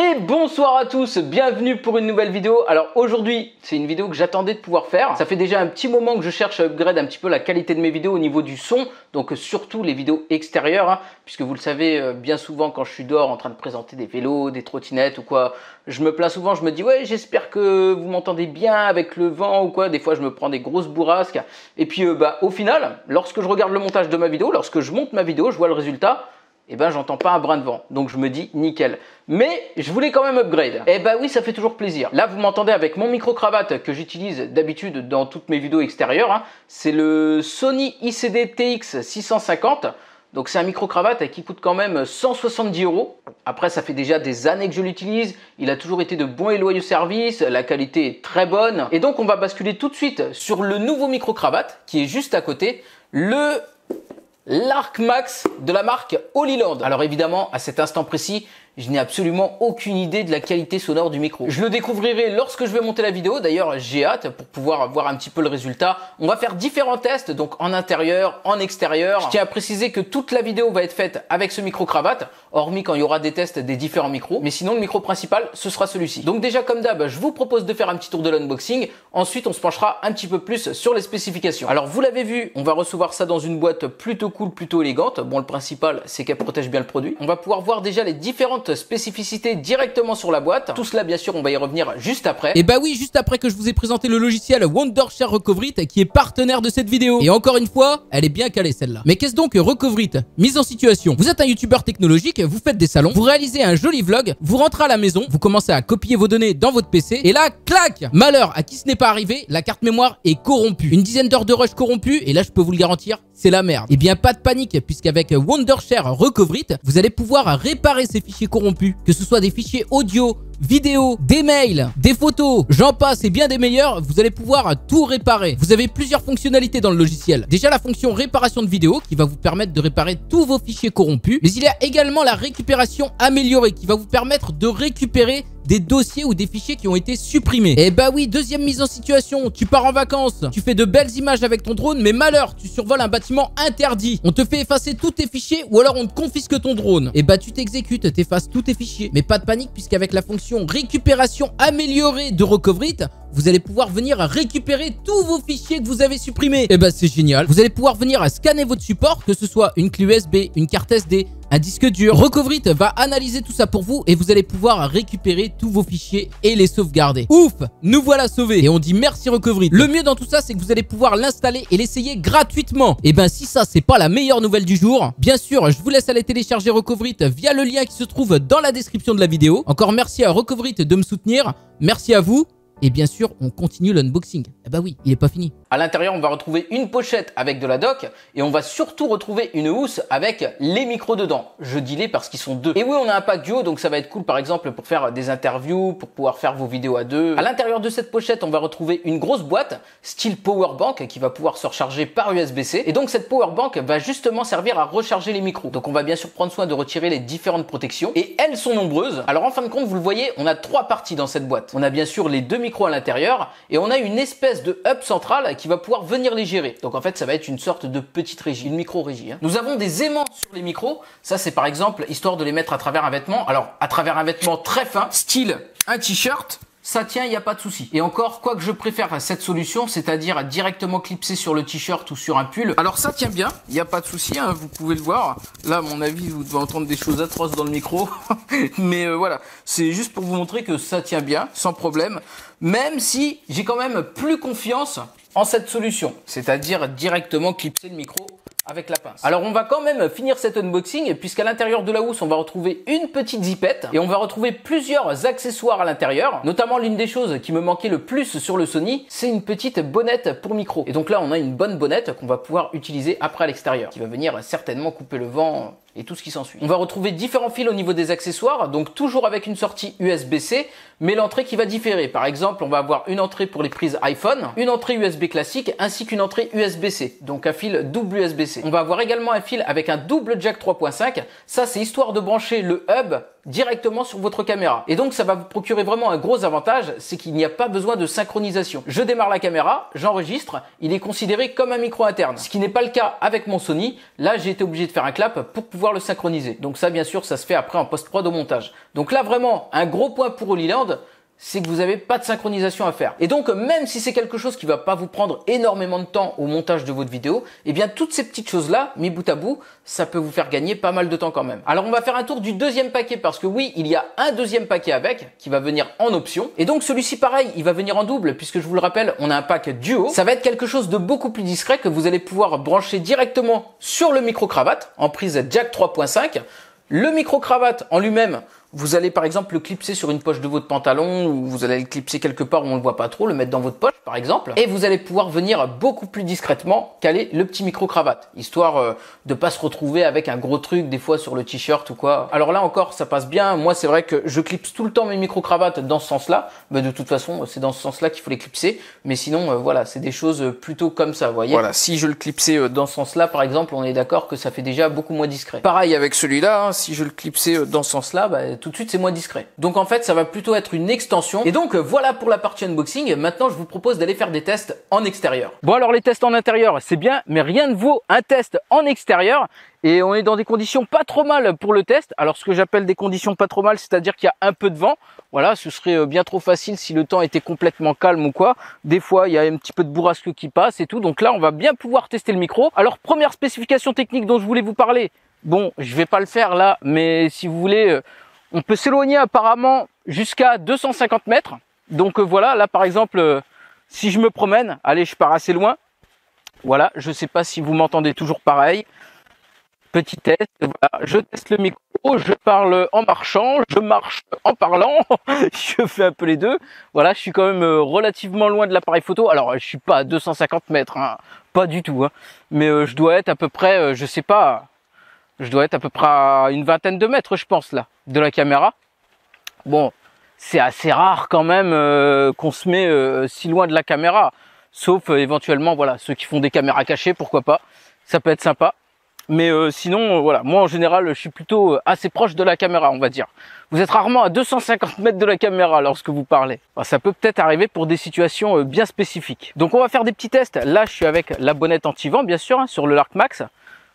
Et bonsoir à tous, bienvenue pour une nouvelle vidéo. Alors aujourd'hui, c'est une vidéo que j'attendais de pouvoir faire. Ça fait déjà un petit moment que je cherche à upgrade un petit peu la qualité de mes vidéos au niveau du son, donc surtout les vidéos extérieures, hein, puisque vous le savez, bien souvent quand je suis dehors en train de présenter des vélos, des trottinettes ou quoi, je me plains souvent, je me dis ouais, j'espère que vous m'entendez bien avec le vent ou quoi. Des fois, je me prends des grosses bourrasques. Et puis au final, lorsque je regarde le montage de ma vidéo, lorsque je monte ma vidéo, je vois le résultat. Et j'entends pas un brin de vent, donc je me dis nickel. Mais je voulais quand même upgrade. Et oui, ça fait toujours plaisir. Là, vous m'entendez avec mon micro-cravate que j'utilise d'habitude dans toutes mes vidéos extérieures, hein. C'est le Sony ICD-TX650. Donc c'est un micro-cravate qui coûte quand même 170 €. Après, ça fait déjà des années que je l'utilise. Il a toujours été de bons et loyaux services. La qualité est très bonne. Et donc, on va basculer tout de suite sur le nouveau micro-cravate qui est juste à côté, le Lark Max de la marque Hollyland. Alors évidemment, à cet instant précis, je n'ai absolument aucune idée de la qualité sonore du micro. Je le découvrirai lorsque je vais monter la vidéo. D'ailleurs, j'ai hâte pour pouvoir voir un petit peu le résultat. On va faire différents tests, donc en intérieur, en extérieur. Je tiens à préciser que toute la vidéo va être faite avec ce micro-cravate, hormis quand il y aura des tests des différents micros. Mais sinon, le micro principal, ce sera celui-ci. Donc déjà, comme d'hab, je vous propose de faire un petit tour de l'unboxing. Ensuite, on se penchera un petit peu plus sur les spécifications. Alors, vous l'avez vu, on va recevoir ça dans une boîte plutôt cool, plutôt élégante. Bon, le principal, c'est qu'elle protège bien le produit. On va pouvoir voir déjà les différentes spécificités directement sur la boîte. Tout cela, bien sûr, on va y revenir juste après. Et oui, juste après que je vous ai présenté le logiciel Wondershare Recoverit qui est partenaire de cette vidéo. Et encore une fois, elle est bien calée celle-là. Mais qu'est-ce donc Recoverit? Mise en situation. Vous êtes un youtubeur technologique, vous faites des salons, vous réalisez un joli vlog, vous rentrez à la maison, vous commencez à copier vos données dans votre PC et là, clac! Malheur à qui ce n'est pas arrivé, la carte mémoire est corrompue. Une dizaine d'heures de rush corrompue et là, je peux vous le garantir, c'est la merde. Et bien, pas de panique, puisqu'avec Wondershare Recoverit, vous allez pouvoir réparer ces fichiers corrompus, que ce soit des fichiers audio, vidéo, des mails, des photos, j'en passe et bien des meilleurs, vous allez pouvoir tout réparer. Vous avez plusieurs fonctionnalités dans le logiciel. Déjà la fonction réparation de vidéo qui va vous permettre de réparer tous vos fichiers corrompus, mais il y a également la récupération améliorée qui va vous permettre de récupérer des dossiers ou des fichiers qui ont été supprimés. Et oui, deuxième mise en situation, tu pars en vacances, tu fais de belles images avec ton drone, mais malheur, tu survoles un bâtiment interdit. On te fait effacer tous tes fichiers ou alors on te confisque ton drone. Et tu t'exécutes, t'effaces tous tes fichiers. Mais pas de panique, puisqu'avec la fonction récupération améliorée de Recoverit, vous allez pouvoir venir récupérer tous vos fichiers que vous avez supprimés. Et c'est génial. Vous allez pouvoir venir scanner votre support, que ce soit une clé USB, une carte SD, un disque dur. Recoverit va analyser tout ça pour vous et vous allez pouvoir récupérer tous vos fichiers et les sauvegarder. Ouf, nous voilà sauvés. Et on dit merci Recoverit. Le mieux dans tout ça, c'est que vous allez pouvoir l'installer et l'essayer gratuitement. Et si ça, c'est pas la meilleure nouvelle du jour. Bien sûr, je vous laisse aller télécharger Recoverit via le lien qui se trouve dans la description de la vidéo. Encore merci à Recoverit de me soutenir. Merci à vous. Et bien sûr, on continue l'unboxing. Oui, il n'est pas fini. À l'intérieur, on va retrouver une pochette avec de la dock et on va surtout retrouver une housse avec les micros dedans. Je dis les parce qu'ils sont deux. Et oui, on a un pack duo, donc ça va être cool par exemple pour faire des interviews, pour pouvoir faire vos vidéos à deux. À l'intérieur de cette pochette, on va retrouver une grosse boîte style power bank qui va pouvoir se recharger par USB-C. Et donc cette power bank va justement servir à recharger les micros. Donc on va bien sûr prendre soin de retirer les différentes protections et elles sont nombreuses. Alors en fin de compte, vous le voyez, on a trois parties dans cette boîte. On a bien sûr les deux micros à l'intérieur et on a une espèce de hub central qui va pouvoir venir les gérer. Donc en fait, ça va être une sorte de petite régie, une micro-régie, hein. Nous avons des aimants sur les micros. Ça, c'est par exemple histoire de les mettre à travers un vêtement. Alors à travers un vêtement très fin, style un t-shirt. Ça tient, il n'y a pas de souci. Et encore, quoi que je préfère à cette solution, c'est-à-dire directement clipser sur le t-shirt ou sur un pull. Alors ça tient bien, il n'y a pas de souci, hein, vous pouvez le voir. Là, à mon avis, vous devez entendre des choses atroces dans le micro. Mais voilà, c'est juste pour vous montrer que ça tient bien, sans problème. Même si j'ai quand même plus confiance en cette solution, c'est-à-dire directement clipser le micro avec la pince. Alors on va quand même finir cet unboxing puisqu'à l'intérieur de la housse, on va retrouver une petite zipette et on va retrouver plusieurs accessoires à l'intérieur. Notamment l'une des choses qui me manquait le plus sur le Sony, c'est une petite bonnette pour micro. Et donc là, on a une bonne bonnette qu'on va pouvoir utiliser après à l'extérieur, qui va venir certainement couper le vent et tout ce qui s'ensuit. On va retrouver différents fils au niveau des accessoires, donc toujours avec une sortie USB-C, mais l'entrée qui va différer. Par exemple, on va avoir une entrée pour les prises iPhone, une entrée USB classique, ainsi qu'une entrée USB-C, donc un fil double USB-C. On va avoir également un fil avec un double jack 3.5. Ça, c'est histoire de brancher le hub directement sur votre caméra. Et donc ça va vous procurer vraiment un gros avantage, c'est qu'il n'y a pas besoin de synchronisation. Je démarre la caméra, j'enregistre, il est considéré comme un micro interne. Ce qui n'est pas le cas avec mon Sony, là j'ai été obligé de faire un clap pour pouvoir le synchroniser. Donc ça bien sûr ça se fait après en post-prod au montage. Donc là vraiment un gros point pour Hollyland, c'est que vous n'avez pas de synchronisation à faire. Et donc, même si c'est quelque chose qui va pas vous prendre énormément de temps au montage de votre vidéo, eh bien, toutes ces petites choses-là, mis bout à bout, ça peut vous faire gagner pas mal de temps quand même. Alors, on va faire un tour du deuxième paquet parce que oui, il y a un deuxième paquet avec, qui va venir en option. Et donc, celui-ci, pareil, il va venir en double puisque je vous le rappelle, on a un pack duo. Ça va être quelque chose de beaucoup plus discret que vous allez pouvoir brancher directement sur le micro-cravate en prise jack 3.5. Le micro-cravate en lui-même, vous allez par exemple le clipser sur une poche de votre pantalon ou vous allez le clipser quelque part où on ne le voit pas trop, le mettre dans votre poche par exemple. Et vous allez pouvoir venir beaucoup plus discrètement caler le petit micro-cravate, histoire de pas se retrouver avec un gros truc des fois sur le t-shirt ou quoi. Alors là encore, ça passe bien. Moi, c'est vrai que je clipse tout le temps mes micro-cravates dans ce sens-là. Mais de toute façon, c'est dans ce sens-là qu'il faut les clipser. Mais sinon, voilà, c'est des choses plutôt comme ça, vous voyez. Voilà, si je le clipsais dans ce sens-là, par exemple, on est d'accord que ça fait déjà beaucoup moins discret. Pareil avec celui-là, hein. Si je le clipsais dans ce sens-là, bah, tout de suite c'est moins discret. Donc en fait ça va plutôt être une extension. Et donc voilà pour la partie unboxing. Maintenant je vous propose d'aller faire des tests en extérieur. Bon alors les tests en intérieur c'est bien, mais rien ne vaut un test en extérieur. Et on est dans des conditions pas trop mal pour le test. Alors ce que j'appelle des conditions pas trop mal, c'est-à-dire qu'il y a un peu de vent. Voilà, ce serait bien trop facile si le temps était complètement calme ou quoi. Des fois, il y a un petit peu de bourrasque qui passe et tout. Donc là, on va bien pouvoir tester le micro. Alors première spécification technique dont je voulais vous parler. Bon, je vais pas le faire là, mais si vous voulez, on peut s'éloigner apparemment jusqu'à 250 mètres. Donc voilà, là par exemple, si je me promène, allez, je pars assez loin. Voilà, je sais pas si vous m'entendez toujours pareil. Petit test, voilà, je teste le micro, je parle en marchant, je marche en parlant, je fais un peu les deux. Voilà, je suis quand même relativement loin de l'appareil photo. Alors, je suis pas à 250 mètres, hein, pas du tout, hein, mais je dois être à peu près, je sais pas, je dois être à peu près à une vingtaine de mètres, je pense, là, de la caméra. Bon, c'est assez rare quand même qu'on se met si loin de la caméra, sauf éventuellement, voilà, ceux qui font des caméras cachées, pourquoi pas, ça peut être sympa. Mais sinon, voilà, moi en général, je suis plutôt assez proche de la caméra, on va dire. Vous êtes rarement à 250 mètres de la caméra lorsque vous parlez. Enfin, ça peut peut-être arriver pour des situations bien spécifiques. Donc on va faire des petits tests. Là, je suis avec la bonnette anti-vent, bien sûr, hein, sur le Lark Max.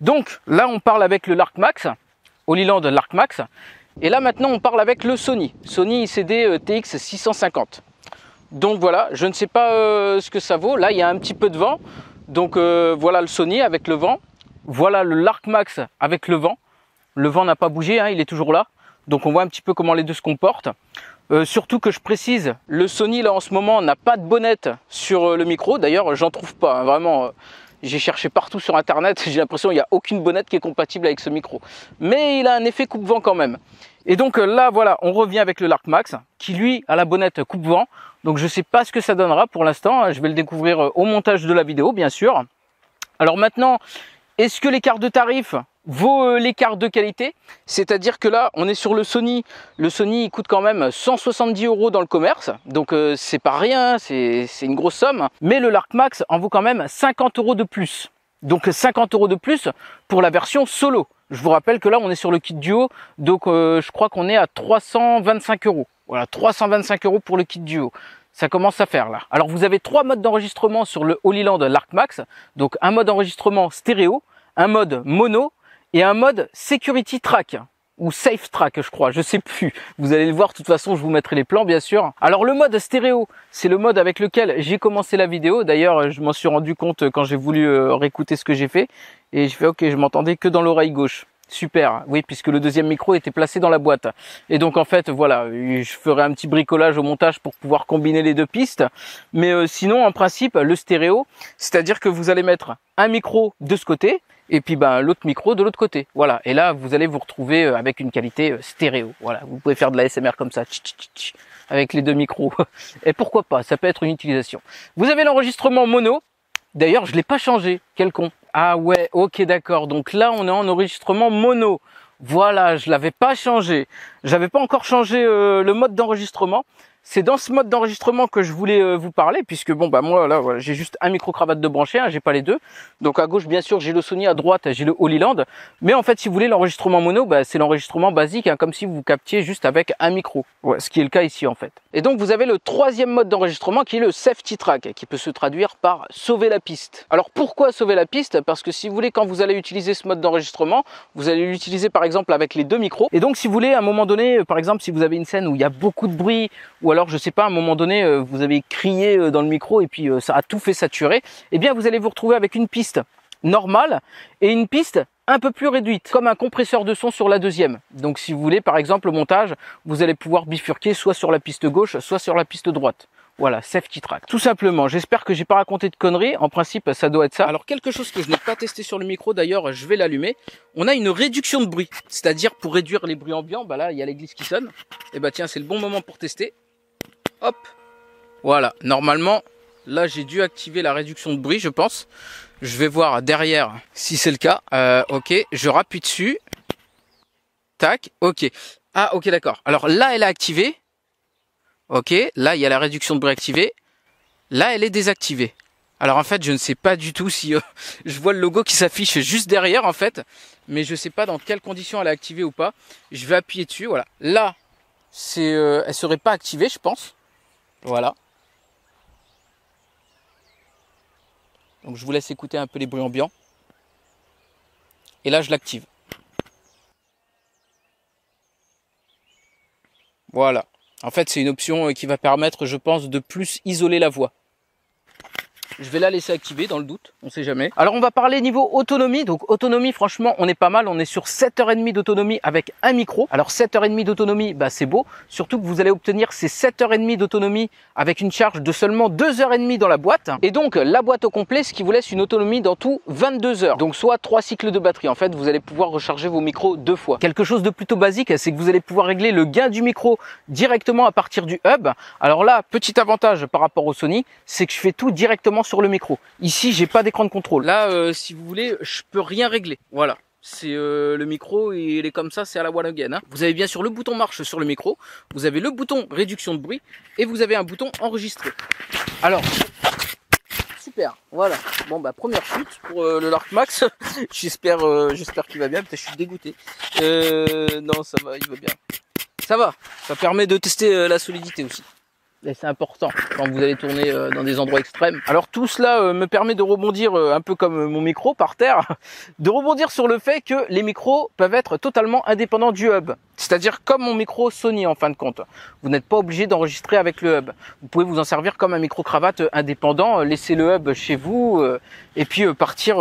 Donc là, on parle avec le Lark Max, Hollyland Lark Max. Et là, maintenant, on parle avec le Sony, Sony ICD-TX650. Donc voilà, je ne sais pas ce que ça vaut. Là, il y a un petit peu de vent. Donc voilà le Sony avec le vent. Voilà le Lark Max avec le vent. Le vent n'a pas bougé, hein, il est toujours là. Donc on voit un petit peu comment les deux se comportent. Surtout que je précise, le Sony là en ce moment n'a pas de bonnette sur le micro. D'ailleurs, j'en trouve pas, hein, vraiment. J'ai cherché partout sur internet, j'ai l'impression qu'il n'y a aucune bonnette qui est compatible avec ce micro. Mais il a un effet coupe-vent quand même. Et donc là, voilà, on revient avec le Lark Max qui lui a la bonnette coupe-vent. Donc je ne sais pas ce que ça donnera pour l'instant. Je vais le découvrir au montage de la vidéo, bien sûr. Alors maintenant, est-ce que l'écart de tarif vaut l'écart de qualité? C'est-à-dire que là, on est sur le Sony. Le Sony, il coûte quand même 170 € dans le commerce. Donc, c'est pas rien, c'est une grosse somme. Mais le Lark Max en vaut quand même 50 € de plus. Donc, 50 € de plus pour la version solo. Je vous rappelle que là, on est sur le kit duo. Donc, je crois qu'on est à 325 €. Voilà, 325 € pour le kit duo. Ça commence à faire là. Alors vous avez trois modes d'enregistrement sur le Hollyland Lark Max. Donc un mode enregistrement stéréo, un mode mono et un mode security track ou safe track je crois, je sais plus. Vous allez le voir, de toute façon je vous mettrai les plans bien sûr. Alors le mode stéréo, c'est le mode avec lequel j'ai commencé la vidéo. D'ailleurs je m'en suis rendu compte quand j'ai voulu réécouter ce que j'ai fait. Et je fais ok, je m'entendais que dans l'oreille gauche. Super, oui, puisque le deuxième micro était placé dans la boîte. Et donc en fait, voilà, je ferai un petit bricolage au montage pour pouvoir combiner les deux pistes. Mais sinon, en principe, le stéréo, c'est-à-dire que vous allez mettre un micro de ce côté et puis ben, l'autre micro de l'autre côté. Voilà, et là, vous allez vous retrouver avec une qualité stéréo. Voilà, vous pouvez faire de l'ASMR comme ça, avec les deux micros. Et pourquoi pas, ça peut être une utilisation. Vous avez l'enregistrement mono. D'ailleurs, je ne l'ai pas changé, quel con. Ah ouais, ok, d'accord. Donc là, on est en enregistrement mono. Voilà, je l'avais pas changé. J'avais pas encore changé le mode d'enregistrement. C'est dans ce mode d'enregistrement que je voulais vous parler, puisque bon bah moi là voilà, j'ai juste un micro-cravate de branché, hein, j'ai pas les deux. Donc à gauche bien sûr j'ai le Sony, à droite j'ai le Hollyland. Mais en fait si vous voulez l'enregistrement mono, bah, c'est l'enregistrement basique, hein, comme si vous captiez juste avec un micro, ouais, ce qui est le cas ici en fait. Et donc vous avez le troisième mode d'enregistrement qui est le safety track, qui peut se traduire par sauver la piste. Alors pourquoi sauver la piste? Parce que si vous voulez, quand vous allez utiliser ce mode d'enregistrement, vous allez l'utiliser par exemple avec les deux micros. Et donc si vous voulez à un moment donné, par exemple si vous avez une scène où il y a beaucoup de bruit, ou alors je sais pas, à un moment donné vous avez crié dans le micro et puis ça a tout fait saturer, eh bien vous allez vous retrouver avec une piste normale et une piste un peu plus réduite, comme un compresseur de son sur la deuxième. Donc si vous voulez par exemple au montage, vous allez pouvoir bifurquer soit sur la piste gauche, soit sur la piste droite. Voilà, safety track. Tout simplement, j'espère que j'ai pas raconté de conneries. En principe, ça doit être ça. Alors, quelque chose que je n'ai pas testé sur le micro, d'ailleurs, je vais l'allumer. On a une réduction de bruit. C'est-à-dire, pour réduire les bruits ambiants, bah là, il y a l'église qui sonne. Et bah tiens, c'est le bon moment pour tester. Hop. Voilà. Normalement, là, j'ai dû activer la réduction de bruit, je pense. Je vais voir derrière si c'est le cas. Ok, je rappuie dessus. Tac, ok. Ah, ok, d'accord. Alors là, elle a activé. Ok, là il y a la réduction de bruit activée, là elle est désactivée. Alors en fait je ne sais pas du tout si je vois le logo qui s'affiche juste derrière en fait, mais je ne sais pas dans quelles conditions elle est activée ou pas. Je vais appuyer dessus, voilà. Là, c'est, elle ne serait pas activée je pense, voilà. Donc je vous laisse écouter un peu les bruits ambiants. Et là je l'active. Voilà. En fait, c'est une option qui va permettre, je pense, de plus isoler la voix. Je vais la laisser activer dans le doute, on sait jamais. Alors, on va parler niveau autonomie. Donc, autonomie, franchement, on est pas mal. On est sur 7h30 d'autonomie avec un micro. Alors, 7h30 d'autonomie, bah, c'est beau. Surtout que vous allez obtenir ces 7h30 d'autonomie avec une charge de seulement 2h30 dans la boîte. Et donc, la boîte au complet, ce qui vous laisse une autonomie dans tout 22 heures. Donc, soit 3 cycles de batterie. En fait, vous allez pouvoir recharger vos micros 2 fois. Quelque chose de plutôt basique, c'est que vous allez pouvoir régler le gain du micro directement à partir du hub. Alors là, petit avantage par rapport au Sony, c'est que je fais tout directement sur le micro. Ici, j'ai pas d'écran de contrôle. Là, si vous voulez, je peux rien régler. Voilà. C'est le micro, il est comme ça, c'est à la one again. Hein. Vous avez bien sûr le bouton marche sur le micro, vous avez le bouton réduction de bruit et vous avez un bouton enregistrer. Alors, super. Voilà. Bon bah première chute pour le Lark Max. j'espère qu'il va bien. Peut-être je suis dégoûté. Non, ça va, il va bien. Ça va. Ça permet de tester la solidité aussi. Et c'est important quand vous allez tourner dans des endroits extrêmes. Alors tout cela me permet de rebondir un peu comme mon micro par terre, de rebondir sur le fait que les micros peuvent être totalement indépendants du hub. C'est-à-dire comme mon micro Sony en fin de compte. Vous n'êtes pas obligé d'enregistrer avec le hub. Vous pouvez vous en servir comme un micro-cravate indépendant, laisser le hub chez vous et puis partir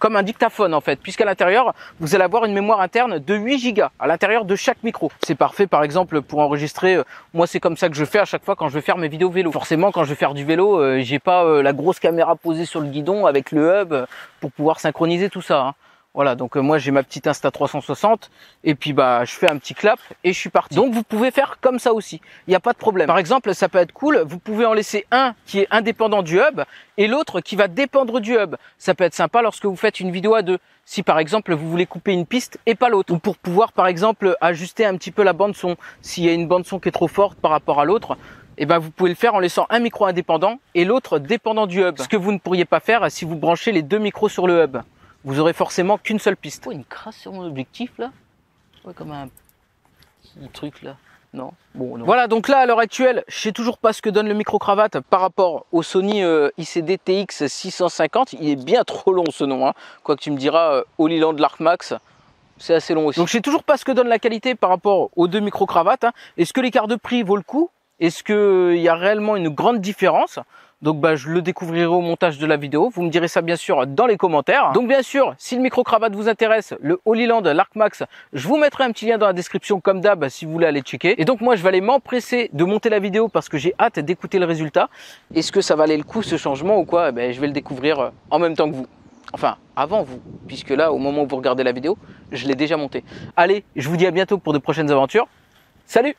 comme un dictaphone en fait, puisqu'à l'intérieur vous allez avoir une mémoire interne de 8 Go à l'intérieur de chaque micro. C'est parfait par exemple pour enregistrer, moi c'est comme ça que je fais à chaque fois quand je vais faire mes vidéos vélo. Forcément quand je vais faire du vélo, j'ai pas la grosse caméra posée sur le guidon avec le hub pour pouvoir synchroniser tout ça. Hein. Voilà, donc moi j'ai ma petite Insta360 et puis bah je fais un petit clap et je suis parti. Donc vous pouvez faire comme ça aussi, il n'y a pas de problème. Par exemple, ça peut être cool, vous pouvez en laisser un qui est indépendant du hub et l'autre qui va dépendre du hub. Ça peut être sympa lorsque vous faites une vidéo à deux. Si par exemple vous voulez couper une piste et pas l'autre. Ou pour pouvoir par exemple ajuster un petit peu la bande son. S'il y a une bande son qui est trop forte par rapport à l'autre, eh ben vous pouvez le faire en laissant un micro indépendant et l'autre dépendant du hub. Ce que vous ne pourriez pas faire si vous branchez les deux micros sur le hub. Vous aurez forcément qu'une seule piste. Oh, une crasse sur mon objectif là. Ouais, comme un petit truc là. Non. Bon, non. Voilà, donc là à l'heure actuelle, je sais toujours pas ce que donne le micro-cravate par rapport au Sony ICD-TX650. Il est bien trop long ce nom. Hein. Quoi que tu me diras, Hollyland Lark Max, c'est assez long aussi. Donc je sais toujours pas ce que donne la qualité par rapport aux deux micro-cravates. Hein. Est-ce que l'écart de prix vaut le coup? Est-ce qu'il y a réellement une grande différence? Donc bah, je le découvrirai au montage de la vidéo. Vous me direz ça bien sûr dans les commentaires. Donc bien sûr, si le micro-cravate vous intéresse, le Hollyland Lark Max, je vous mettrai un petit lien dans la description comme d'hab si vous voulez aller checker. Et donc moi je vais aller m'empresser de monter la vidéo parce que j'ai hâte d'écouter le résultat. Est-ce que ça valait le coup ce changement ou quoi? Eh bien, je vais le découvrir en même temps que vous. Enfin, avant vous, puisque là au moment où vous regardez la vidéo, je l'ai déjà monté. Allez, je vous dis à bientôt pour de prochaines aventures. Salut!